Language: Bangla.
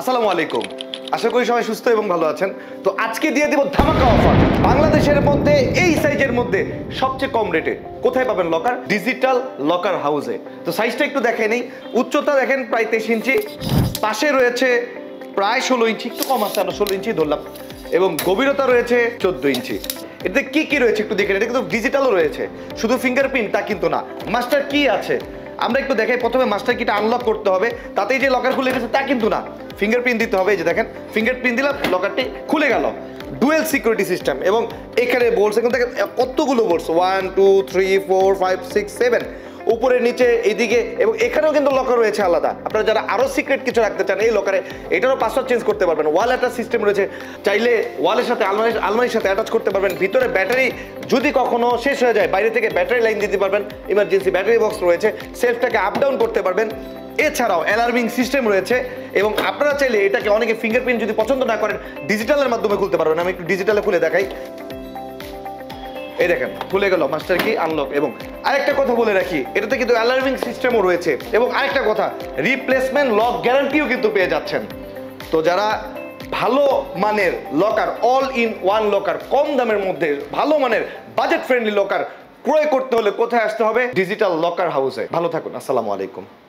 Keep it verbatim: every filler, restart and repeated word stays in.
আসসালামু আলাইকুম, আশা করি সবাই সুস্থ এবং ভালো আছেন। তো আজকে দিয়ে দেব ধামাকা অফার, বাংলাদেশের মধ্যে এই সাইজের মধ্যে সবচেয়ে কম রেটে। কোথায় পাবেন লকার? ডিজিটাল লকার হাউসে। তো সাইজটা একটু দেখে নিই। উচ্চতা দেখেন প্রায় তেইশ ইঞ্চি, পাশে রয়েছে প্রায় ষোলো ইঞ্চি, একটু কম আছে, আমরা ষোলো ইঞ্চি ধরলাম, এবং গভীরতা রয়েছে চোদ্দ ইঞ্চি। এটাতে কি কি রয়েছে একটু দেখে নিই। এটা কিন্তু ডিজিটালও রয়েছে, শুধু ফিঙ্গারপ্রিন্ট তা কিন্তু না। মাস্টার কি আছে আমরা একটু দেখাই। প্রথমে মাস্টার কিটা আনলক করতে হবে, তাতেই যে লকার খুলে গেছে তা কিন্তু না, ফিঙ্গারপ্রিন্ট দিতে হবে। এই যে দেখেন, ফিঙ্গারপ্রিন্ট দিলাম, লকারটি খুলে গেল। ডুয়েল সিকিউরিটি সিস্টেম, এবং এখানে বলছে কিন্তু দেখেন কতগুলো বলছে, one two three four five six seven, উপরে নিচে এইদিকে, এবং এখানেও কিন্তু লকার রয়েছে আলাদা। আপনারা যারা আরও সিক্রেট কিছু রাখতে চান এই লকারে, এটারও পাসওয়ার্ড চেঞ্জ করতে পারবেন। ওয়াল অ্যাটাচ সিস্টেম রয়েছে, চাইলে ওয়ালের সাথে আলমারি আলমারির সাথে অ্যাটাচ করতে পারবেন। ভিতরে ব্যাটারি যদি কখনো শেষ হয়ে যায়, বাইরে থেকে ব্যাটারি লাইন দিতে পারবেন, ইমার্জেন্সি ব্যাটারি বক্স রয়েছে, সেলফটাকে আপ ডাউন করতে পারবেন। এছাড়াও অ্যালার্মিং সিস্টেম রয়েছে, এবং আপনারা চাইলে এটাকে, অনেকে ফিঙ্গারপ্রিন্ট যদি পছন্দ না করেন, ডিজিটালের মাধ্যমে খুলতে পারবেন। আমি একটু ডিজিটালে খুলে দেখাই। এই দেখেন, খুলে গেল মাস্টার কি আনলক। এবং আরেকটা কথা বলে রাখি, এটাতে কিন্তু অ্যালার্মিং সিস্টেমও রয়েছে, এবং আরেকটা কথা, রিপ্লেসমেন্ট লক গ্যারান্টিও কিন্তু পেয়ে যাচ্ছেন। তো যারা ভালো মানের locker, all in one locker, কম দামের মধ্যে ভালো মানের বাজেট ফ্রেন্ডলি লকার ক্রয় করতে হলে কোথায় আসতে হবে? ডিজিটাল লকার হাউসে। ভালো থাকুন, আসসালামু আলাইকুম।